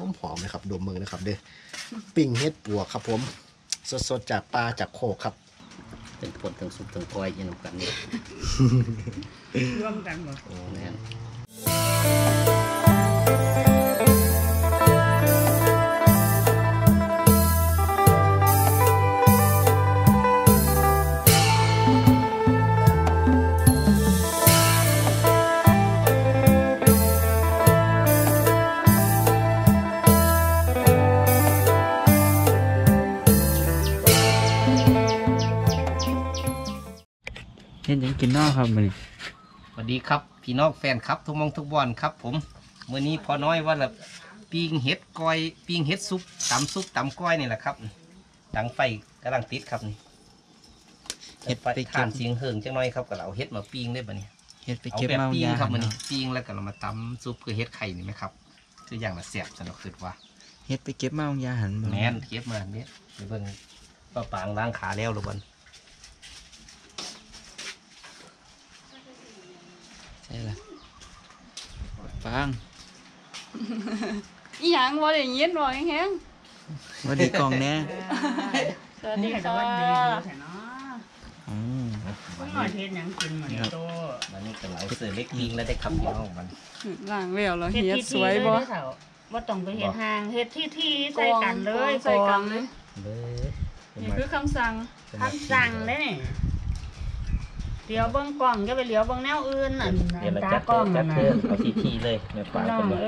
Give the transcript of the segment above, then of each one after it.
หอมนะครับดมมือนะครับเด้อปิ้งเฮ็ดปวกครับผมสดๆจากปลาจากโคกครับเป็นผลทั้งสุกทั้งก้อยกินกันนี่ร่วมกันหมดเห็นยังกินน้อครับมื้อนี้สวัสดีครับพี่น้องแฟนครับทุกมองทุกบอนครับผมมื้อนี้พอน้อยว่าละปิ้งเห็ดก้อยปิ้งเห็ดซุปตำก้อยนี่แหละครับดังไฟกำลังติดครับนี่เห็ดไปทานเสียงเหิงจังน้อยครับกับเราเห็ดมาปิ้งได้ปะเนี่ยเห็ดไปเก็บมาปิ้งครับมื้อนี้ปิ้งแล้วก็เรามาตำซุปคือเห็ดไข่นี่ไหมครับคืออย่างละเสียบสนุกสุดว่ะเห็ดไปเก็บมาองยาหันแม่นเก็บมาเนี่ยเดี๋ยวเพิ่งป้าปางล้างขาแล้วหรือเปล่าใช่ละฟังอีหยังว่าอย่างเงี้ยหน่อยแห้งวันดีกองแน่สวัสดีค่ะวันนี้เทศยังกินเหมือนโตวันนี้กับเราเสือเล็กยิงแล้วได้คำยาวของมันล่างเวลเราเฮ็ดสวยบ่ว่าต้องไปเฮ็ดห่างเฮ็ดที่ใส่กันเลยใส่กันเลยนี่คือคำสั่งเลยนี่เลี้ยวเบื้องกล่องก็ไปเลี้ยวเบื้องแนวอื่นน่ะตากล้องนะเอาทีเลยแม่ปลาเป็นไร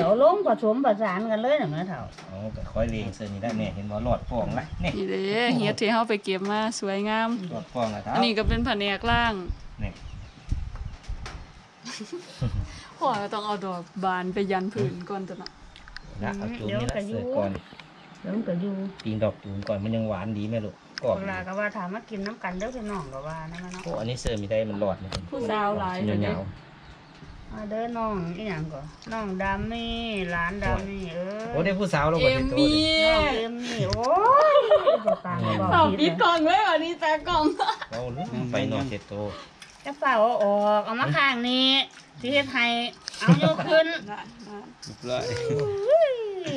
เอาล้มผสมผสานกันเลยนะแม่เถ่าอ๋อก็ค่อยเลี้ยงเส้นนี้ได้เนี่ยเห็นว่าหลอดฟองละเนี่ยนี่เลยเฮียที่เขาไปเก็บมาสวยงามหลอดฟองนะครับอันนี้ก็เป็นแผนกล่างเนี่ยพ่อเราต้องเอาดอกบานไปยันผืนก่อนจะนะเดี๋ยวกระยูปีนดอกตูนก่อนมันยังหวานดีไหมลูกเวลาก็ว่าถามมากินน้ำกันเด้อพี่น้องก็ว่านะมันเนาะโอ้อันนี้เสื้อมีได้มันหลอดเลยผู้สาวหลายเลยเนี่ยเด้อน้องอีหยังก่อนน้องดามี่หลานดามี่โอ้ได้ผู้สาวเราแบบนี้ตัวน้องเอ็มมี่โอ้ยสาวปิดกล่องเลยวันนี้ตากล่องเราไปนอนเจ็ดโตจะเป่าออกเอามาข้างนี้ที่ไทยเอาโยกขึ้น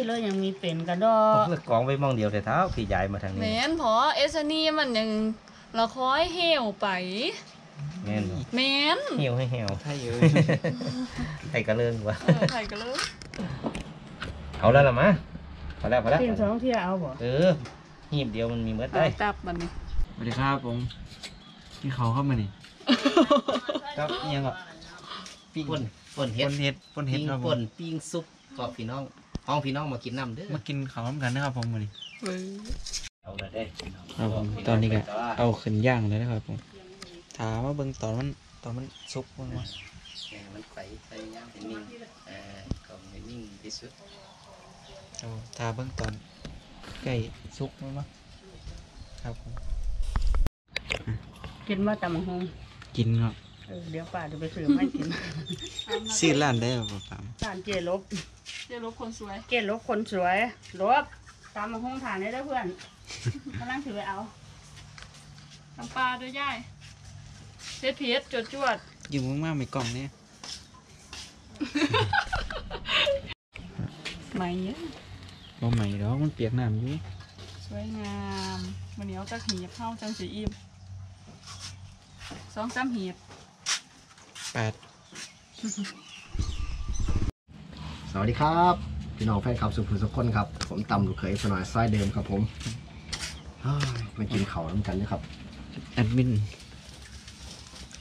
เลยยังมีเป็นกระดอกเลือกกองไว้มองเดียวแต่เท้าพี่ใหญ่มาทางนี้แม่นพอเอสนี่มันยังละคอยเหี่ยวไปแม่นแม่นเหี่ยวให้เหี่ยวถ้าอยู่ไข่กระเลื่อนวะไข่กระเลื่อนเอาแล้วหรอมะพอแล้วทีมสองที่เอาบ่หีบเดียวมันมีเมื่อได้ตับมันนี่สวัสดีครับผมที่เขาเข้ามานี่ครับยังแบบปิ้งปนเห็ดครับผมปิ้งซุปกรอบพี่น้องมากินน้ำเด้อมากินข้าวน้ำกันนะครับผมวันนี้เอาเลยได้ครับผมตอนนี้ก็เอาขึ้นย่างเลยนะครับผมถามว่าเบิ่งตอนมันซุกมันวะมันไปย่างเป็นนิ่งก็เป็นนิ่งที่สุดเอาถามเบิ่งตอนไก่ซุกมันวะครับผมกินมาตำบักหุ่งกินครับเดี๋ยวป้าจะไปซื้อให้กินซื้อร้านได้ป่ะป้าร้านเจลบคนสวยลบตามมาห้องถ่านได้เพื่อนกำลังถือไปเอาน้ำปลาด้วยย่ายเทสจวดอยู่มากๆไม่กล่องเนี่ยใหม่เยอะบ่ใหม่หรอกมันเปียกน้ำอยู่สวยงามมันเหนียวจากหีบเข้าจังสีอิ่ม2-3หีบ8สวัสดีครับพี่น้องแฟนคลับสุขุมสุขคนครับผมตำลูกเขยสนอยไส้เดิมครับผมมากินเขาน้ำกันนะครับแอดมิน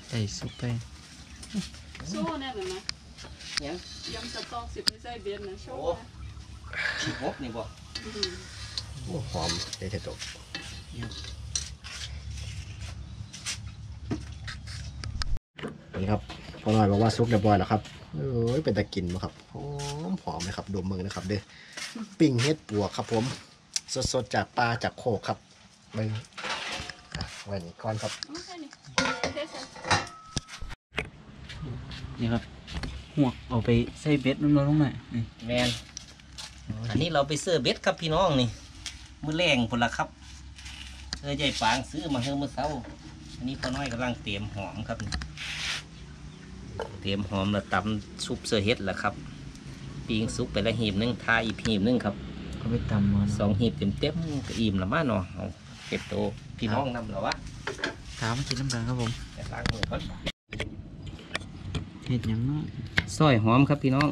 ไก่ซุปไปสู้แน่เลยนะยำสตอก10ไม่ใช่เบียนนะโชว์ขี้งบนี่บ่หอมได้แต่ตกนี่ครับพอหน่อยบอกว่าซุกเรียบร้อยแล้วครับเป็นตะกินมาครับหอมเลยครับดมมือนะครับเด้อปิ้งเห็ดปวกครับผมสดๆจากปลาจากโคกครับไปไว้นี่ก้อนครับนี่ครับหัวเอาไปใส่เบ็ดน้อยๆลงหน่อยแมนอันนี้เราไปเสื้อเบ็ดครับพี่น้องนี่มือแรงผลละครับเสื้อใหญ่ฝางซื้อมาเมื่อเช้าอันนี้พอหน่อยกำลังเตรียมหอมครับเตรียมหอมแล้วตำซุปเสือเห็ดแล้วครับ ปิงซุกไปละหีบนึงทาอีกหีบนึงครับเขาไปตำมาสองหีบเต็มเต็มก็อิ่มละมั้งเนาะเก็บโตพี่น้องนำหรอวะถามกินน้ำตาลครับผมล้างมือก่อนเห็ดยังเนาะซอยหอมครับพี่น้อง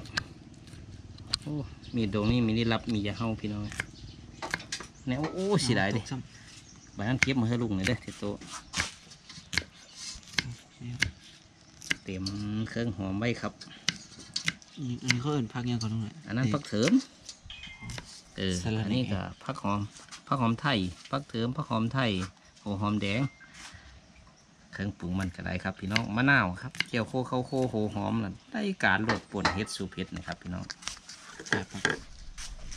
โอ้มีดงนี่มีได้รับมียาเห่าพี่น้องแนวโอ้สีได้ดิบ้านเก็บมาให้ลุงหน่อยเด้อเห็ดโตเต็มเครื่องหอมไว้ครับอันนี้เขาเอิญพักยังก่อนตรงไหนอันนั้นพักเถิมอันนี้ก็พักหอมไทยพักเถิมพักหอมไทยโอ้หอมแดงเครื่องปรุงมันก็ได้ครับพี่น้องมะนาวครับเจียวโคเข้าโคโหหอมล่ะได้การโหลดป่นเฮ็ดสูบเฮ็ดนะครับพี่น้องแซ่บ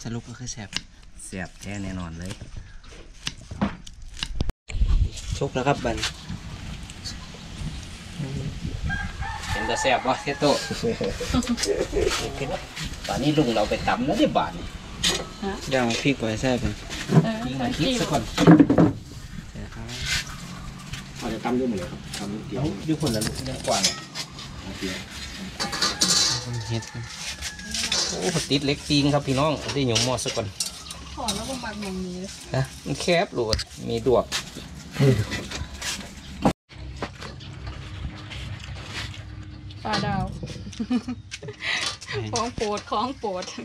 สรุปก็คือแซ่บแท้แน่นอนเลยชุบแล้วครับบันเป็นตะแซ่บวะเฮ็ดโตป่านนี้ลุงเราไปตำแล้วได้บาทนี่ย่างพริกไว้แซ่บเลยยิงมาคิดสักคนอาจจะตำด้วยหมดเลยครับตำเกี่ยวด้วยคนละลูกเล็กกว่าเลยเกี่ยวเฮ็ดโอ้ผติดเล็กจริงครับพี่น้องได้หยงมอสักคนขอแล้วบางบางอย่างนี้นะมันแคบหลุดมีดวกปลาดาวของโปรดไอ้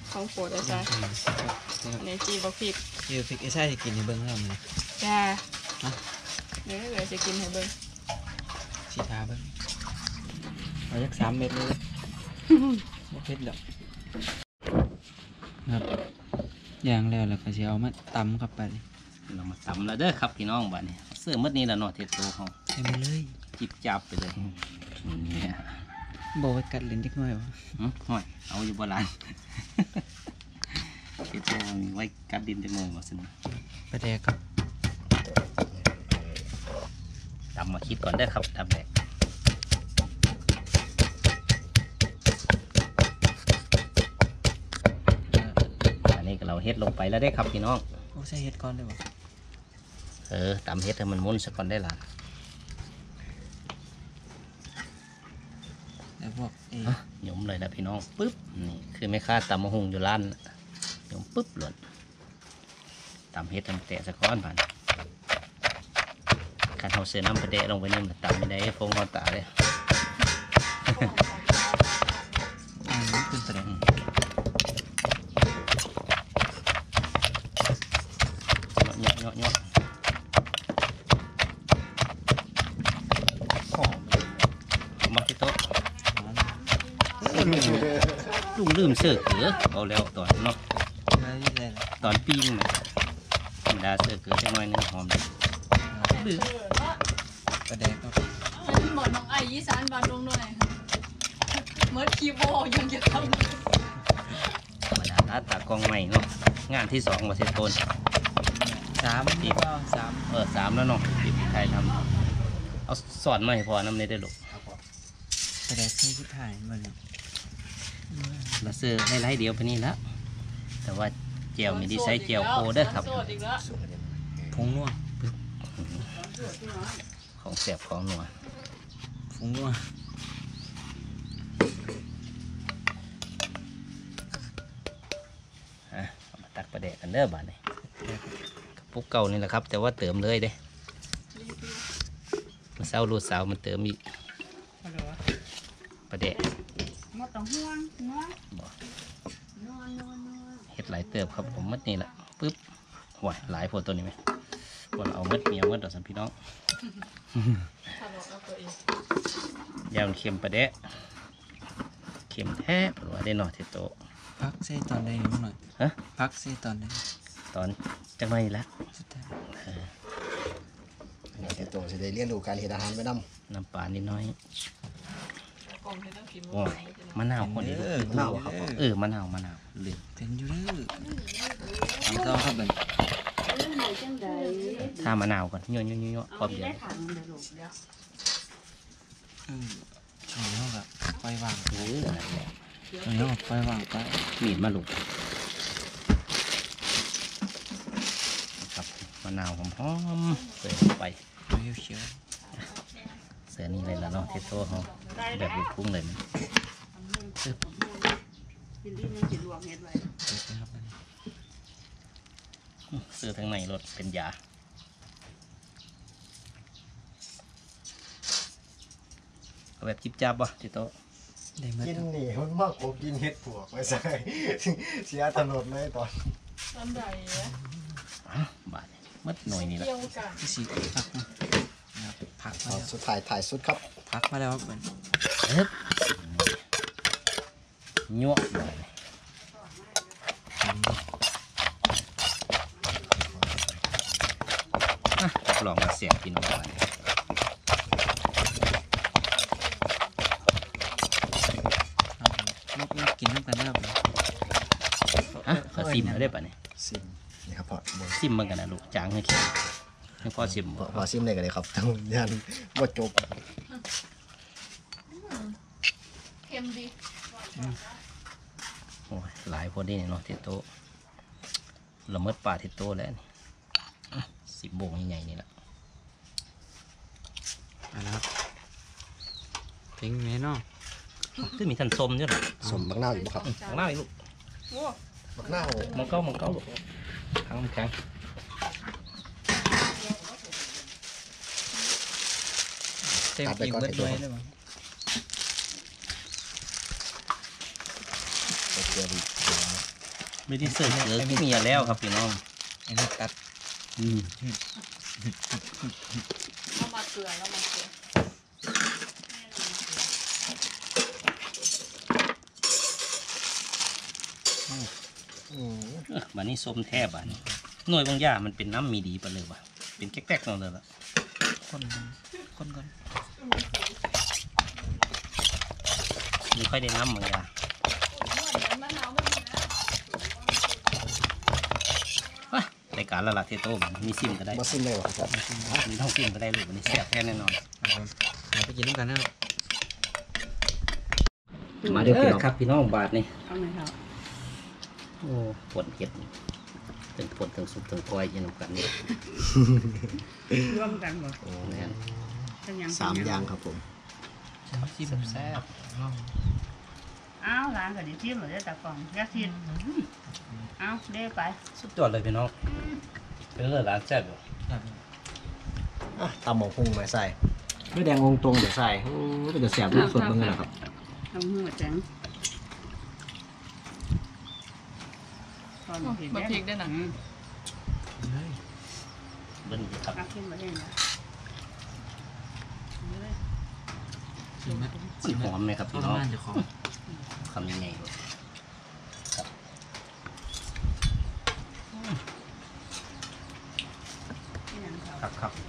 ชายในจีบพริกไอ้ชายจะกินในเบื้องล่างเลยจ้าเดี๋ยวเราจะกินให้เบิ้งสีทาเบิ้งเอาสัก3เม็ดเลยไม่เผ็ดหรอกครับอย่างแล้วเราก็จะเอามาตำครับไปเรามาตำแล้วเด้อครับพี่น้องบ้านนี้เสื้อมัดนี้เราหน่อเทโตเขาใช่ไหมเลยจิบจับไปเลยโบกัดเลนนิดหน่อยวะห่อยเอาอยู่บนร้านเทโตมีไว้กัดดินจะงงว่าสิประเดี๋ยวครับตำมาคิดก่อนได้ครับตำแดกอันนี้เราเฮ็ดลงไปแล้วได้ครับพี่น้องโอ้ใช่เฮ็ดก่อนได้บ่ตำเฮ็ดให้มันม้วนสักก่อนได้ล่ะแล้วพวกหยมเลยนะพี่น้องปึ๊บนี่คือไม่ค่าตำมะฮุงอยู่ร้านหยมปึ๊บหล่นตำเฮ็ดตำแตะสักก้อนผ่านการเอาเสื้อน้ำประเดะลงไปนึ่งตำไม่ได้ฟงเอาตาเลยขึ้นแสดงเงาะมาที่โต๊ะลุงลืมเสื้อเกือเอาแล้วตอนเนาะตอนปิ้งธรรมดาเสื้อเกือจะน้อยนึงหอมประเด็นก็อันนี้หมดน้องไอ้ยี่สานบานลงด้วยเมื่อคีโบยังเยอะครับมาด่ารัดตากองใหม่เนาะงานที่2มาเซตโตน3แล้วเนาะไทยทำเอาสอนใหม่พอน้ำในได้หรอกประเด็นที่พุทธายมันเราซื้อให้ไล่เดียวไปนี่แล้วแต่ว่าเจียวมีดีไซน์เจียวโคได้ครับพงนัวของแสบของหนัวฟุ้งหนัวมาตักประเดะกันเด้อบ้านนี่กระปุกเก่านี่แหละครับแต่ว่าเติมเลยเด้มาเศร้ารูดสาวมันเติมอีกประเดะเห็ดหลายเติบครับผมมัดนี่แหละปึ๊บหวานหลายผลตัวนี้ไหมก่อนเอาเม็ดเมียเม็ดดอกสัมพี่น้องยาวเค็มประเดะเค็มแท้ปลาได้หน่อเทโตพักเส้นตอนใดหน่อยฮะพักเส้นตอนใดตอนจะไม่ละเทโตจะได้เรียนรู้การเฮ็ดอาหารไปน้ำปลานิดน้อยมะนาวคนนี้มะนาวครับมะนาวเหลือเป็นอยู่เรื่อยทำต่อครับถ้ามะนาวก่อนย่อยพร้อมเดี๋ยวแบบไฟวางไปมีดมาหลุดกับมะนาวหอมๆเสยไปเสยนี่เลยละเนาะเทโต้เขาแบบลูกพุ่งเลย บิลลี่ยังจิตหลวงเห็ดไว้เสื้อทางในรถเป็นยาเอาแบบจิบจับบ่จิโตกินหนีมันมากกว่ากินเห็ดปวกไว้ใส่เสียถนนเลยตอนอันใดเนี่ยบาดมัดหน่อยนี่แหละที่สีผักมาสุดถ่ายถ่ายสุดครับผักมาแล้วครับเหมือนยั่วลองมาเสียงกินหน่อยมากินน้ำกันได้หรือเปล่าอ่ะซิมได้ป่ะเนี่ยซิมนี่ครับพอซิมมันกันนะลูกจางให้กินให้พอซิมพอซิมได้กันเลยครับทั้งยันว่าจบเค็มดีโอ้ยหลายพอดีเนี่ยเนาะเทโต้ละเมิดป่าเทโต้แล้วนี่สิบโบงใหญ่ๆนี่แหละมาแล้วทิ้งไหมเนาะคือมีทันสมใช่ไหมสมบักหน้าอยู่บ่ครับบักหน้าอีกลูกบักหน้ามังเก้ามังเก้าลูกทั้งแข็งเต็มอิ่มเบิดด้วยได้ไหมไม่ได้เสิร์ฟเยอะไม่มีแล้วครับพี่น้องไอ้นี่ตัดเอามาเกลือแล้วมาเกลือวันนี้ส้มแทบอ่ะหน่วยบางอย่างมันเป็นน้ำมีดีไปเลยว่ะเป็นแก๊กๆเราเลยละคนไม่ค่อยได้น้ำบางอย่างรายการละละเทโต้มีซิมก็ได้มาซิมได้หรอครับมีท่องซิมก็ได้เลยวันนี้แซ่บแท้แน่นอนไปกินด้วยกันนะมาเดี๋ยวครับพี่น้องบาทนี่โอ้ผลเห็ดเป็นผลถึงสุกถึงก้อยยันกันนี่ร่วมกันหมดโอ้แน่นสามอย่างครับผมซิมแซ่บอ้าวร้านกับดิซิมหรือตะกองยาซิมอ้าวเด้ไปสุดยอดเลยพี่น้องเป็นเรื่องร้านแซ่บอยู่ตำหมกพุงมาใส่ด้วยแดงองตรงเดี๋ยวใส่โอ้เป็นเดือดแสบทุกส่วนบ้างเลยนะครับทำหัวแจงมาพริกได้หนังเบิ้ลครับมาพริกมาได้นะสีหอมเลยครับพี่น้องคำยังไงครับครับประ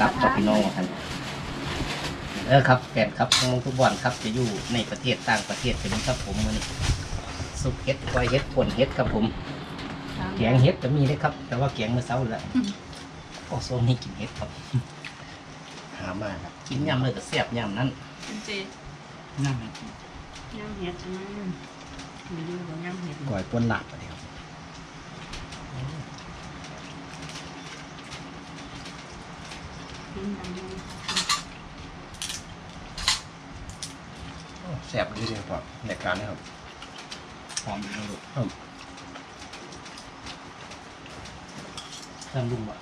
กับกับพี่น้องครับครับแฟนครับมงทุกวันครับจะอยู่ในประเทศต่างประเทศเป็นครับผมมันซุปเฮ็ดควายเฮ็ดผลเฮ็ดครับผมแกงเฮ็ดจะมีได้ครับแต่ว่าแกงเมื่อเช้าแล้วโอ้โซนนี่กินเฮ็ดครับหามาครับกินยำเลยก็แซ่บยำนั้นเจ๊ยำเฮ็ดใช่ไหมมีดูว่ายำเฮ็ดก๋วยปนหลักอะไรครับแสบดีเลยครับในการนี้ครับหอมดีนะลูกตั้งรุ่มอ่ะ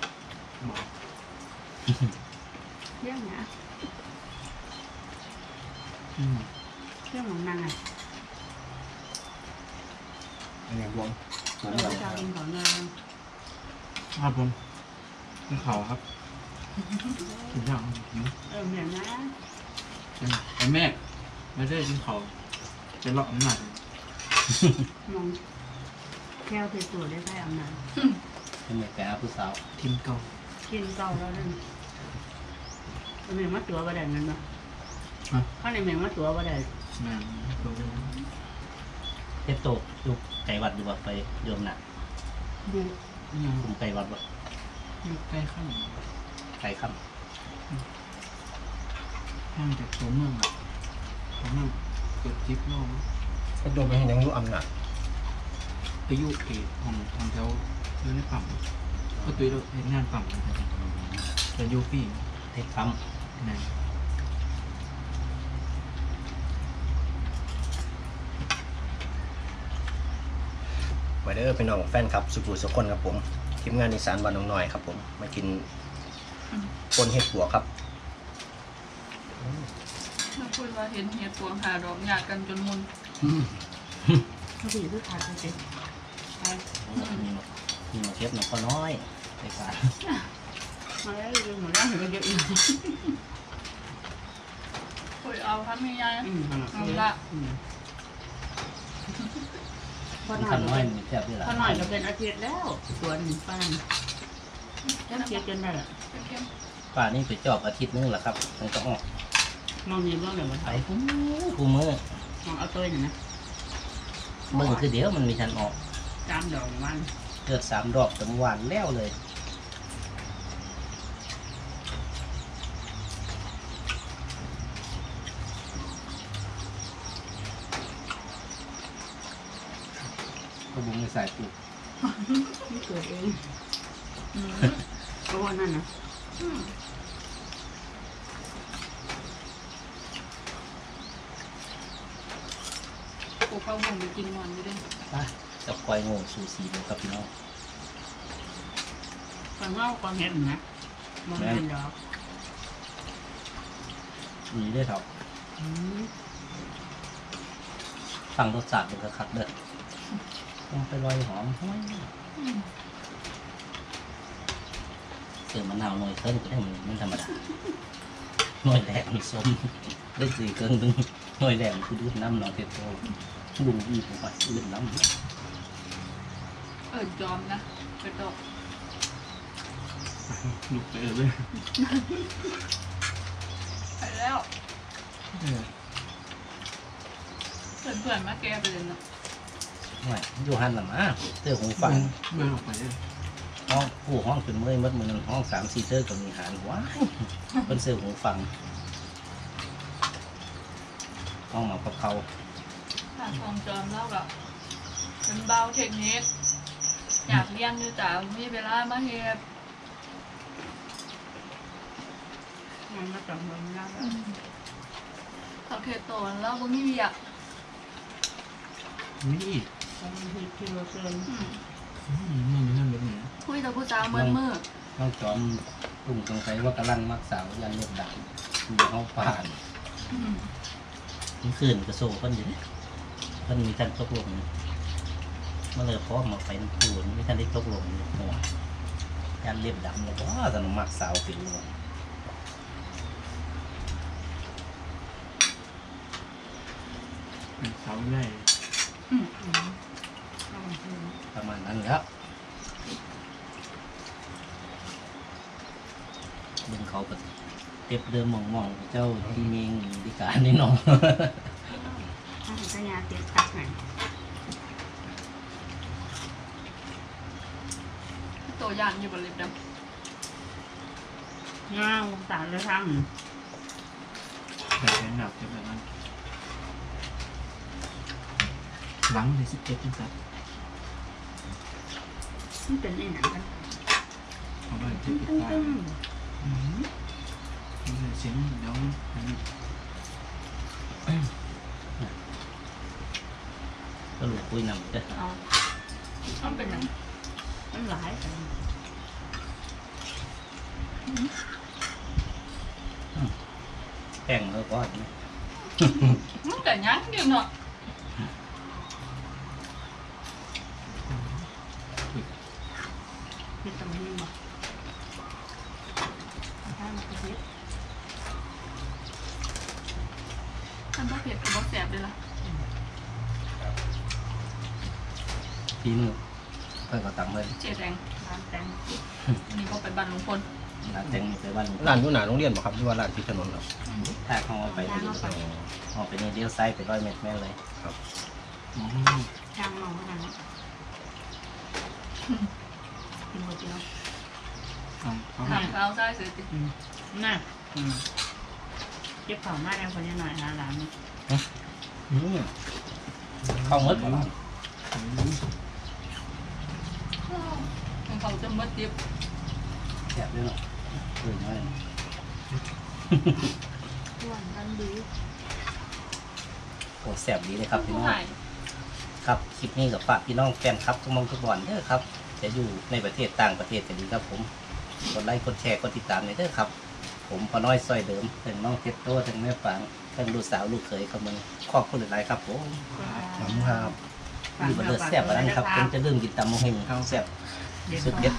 เรื่องนะเรื่องของนางไงอะไรบ้างเราจะเอาเป็นของนางครับผมเป็นเขาครับกินยากเหมือนนะไอ้แม่ไม่ได้กินเขาจะเลาะอำนาจมองแก้วเป็นตัวได้ใช่อำนาจเป็นแบบแก้วผู้สาวทิมเก่าแล้วนั่นเป็นแมงมัดตัวประเด็นนั้นเนาะข้างในแมงมัดตัวประเด็นเจ็ดโตดูไก่วัดดูว่าไปโยมหนักดูผมไก่วัดวะอยู่ไก่ข้ามห้างจากตัวเมืองเกิดจิ๊บโลกก็โดนไปให้ยังรู้อำนาจไปยุเอกของแถวเรื่องในฝั่งก็ตัวเราเห็นงานฝั่งกันแต่ยุปี ให้ค้ำนะมาเด้อพี่น้องแฟนครับสุขุสุขคนครับผมทีมงานอีสานบ้านหนองน้อยครับผมมากินปนเห็ดหัวครับมาพูดว่าเห็นเห็ดหัวหาดอกยากกันจนมุนเขาดีด้วยขาดจริงๆไปมีเชฟหนักก็น้อยไปกันมาแล้วเรื่องหมดแล้วเห็นกันเยอะอีกคุยเอาครับมียายเอาละพอหน่อยเราเป็นอาเจียนแล้วส่วนป้านแล้วเจียนจนได้ละป้านี่ไปจอบอาทิตย์นึงแหละครับมันก็ออกมองยังบ้างเลยมันไอ้คุ้มเมื่อมองเอาตัวอย่างนะเมื่อคือเดี๋ยวมันมีชันออกสามดอกวันเกิดสามดอกจำวันแล้วเลยกระบุงในสายปูไม่เกิดเองเพราะว่านั่นนะปลูกข้าวหมูไปกินนอนไม่ได้ป่ะจะควายงงซูซีเลยครับพี่น้องควายเงาควายเห็ดนะมองเป็นดอกมีได้ครับฟังรสชาติเป็นกระคักเด้อต้องไปลอยหอมห้อยเสือมะนาวหน่อยเคิร์นก็ได้มันธรรมดาหน่อยแหลมส้มได้สี่เกินดึงหน่อยแหลมคือดูดน้ำหนองเต็มโตดูดีผมว่าดูดน้ำจอมนะกระดกลุกเตะเลยไปแล้วเพื่อนๆมาแกไปเลยนะอยู่หันหลังนะเตอร์ของฟังไม่ออกไปเลยห้องผู้ห้องจนเมื่อยมัดมือห้องสามซีเตอร์กับมีหานว้าเป็นเซลล์ของฟังห้องหมอกระเพราทองจอมเล่าแบบเป็นเบาเทคนิคอยากเลี้ยงอยู่แต่ไม่เวลามาเห็บมันมาจากเมืองยากเขาเทโตนแล้วก็ไม่มีอ่ะนี่คุยแต่ผู้สาวเมื่อน้องจอมกลุ่มสงสัยว่ากำลังมักสาวยันเลือดด่างเดี๋ยวเขาผ่านขื่นกระโซ่ก้อนอยู่ก้อนมีท่านตกลงมาเลยพร้อมมาไปน้ำปูนมีท่านได้ตกลงหัวยันเลือดด่างเลยว่าสนุกมักสาวผิวสาวง่ายประมาณนั้นแล้วดึงเขาไปเต็บเดิมมองๆเจ้าทีเมงดิการนี่น้องสัญญาเต็บตักหน่อยตัวยานอยู่บนลิฟต์ดำง่าวสารเลยทั้งแต่แค่หนักจะแบบนั้นหลังเลย17จังสัตว์นี่เป็นไอ้หนังกันเอาไปติดตามนี่เสียงเดี๋ยวก็หลุดคุยนำเด้อมันเป็นหนังมันหลายแต่แข่งแล้วก็มันแต่ยั้งเดียวเนาะนี่ต้องมีบ่ถ้ามันเผ็ดถ้ามันเผ็ดก็บ่แสบเลยล่ะปีนึงเพิ่นก็ตำเลยเจ๊แดงร้านแดงนี่ก็ไปบ้านลุงพลร้านแดงนี่ไปบ้านลุงพลร้านอยู่หน้าโรงเรียนบ่ครับหรือว่าร้านที่ถนนครับถ้าเขาไปนี่ออกไปนี่เลี้ยวซ้ายไป100เมตรแม่นเลยครับทางมองนั่นน่ะถามเขาได้สิน่าเก็บของมาแรงคนนี้หน่อยนะหลานเขาเมื่อก่อนเขาจะเมื่อเก็บแฉบด้วยหรอ หวานกันดีโอ้แสบดีเลยครับพี่น้องครับคลิปนี้กับฝากพี่น้องแฟนครับทุกมงทุกบอลเด้อครับจะอยู่ในประเทศต่างประเทศแต่ดีครับผมกดไลค์กดแชร์กดติดตามเลยเด้อครับผมพอน้อยซอยเดิมถึงน้องเก็บตัวถึงแม่ฝางถึงลูกสาวลูกเขยกับมึงครอบครัวหลายครับผมครับมีบะเลือดแสบอะไรครับเป็นจะเรื่องกินตำมะเฮงข้าวแสบสุดเด็ด